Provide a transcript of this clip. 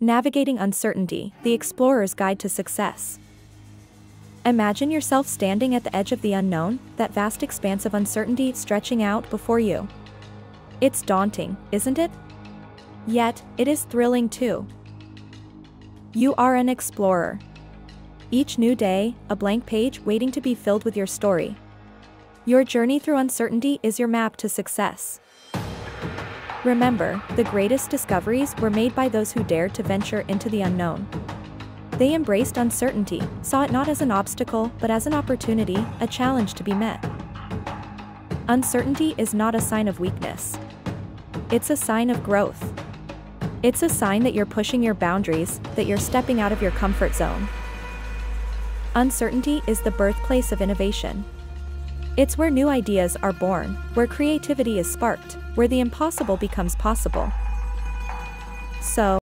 Navigating Uncertainty, The Explorer's Guide to Success. Imagine yourself standing at the edge of the unknown, that vast expanse of uncertainty stretching out before you. It's daunting, isn't it? Yet, it is thrilling too. You are an explorer. Each new day, a blank page waiting to be filled with your story. Your journey through uncertainty is your map to success. Remember, the greatest discoveries were made by those who dared to venture into the unknown. They embraced uncertainty, saw it not as an obstacle, but as an opportunity, a challenge to be met. Uncertainty is not a sign of weakness. It's a sign of growth. It's a sign that you're pushing your boundaries, that you're stepping out of your comfort zone. Uncertainty is the birthplace of innovation. It's where new ideas are born, where creativity is sparked, where the impossible becomes possible. So,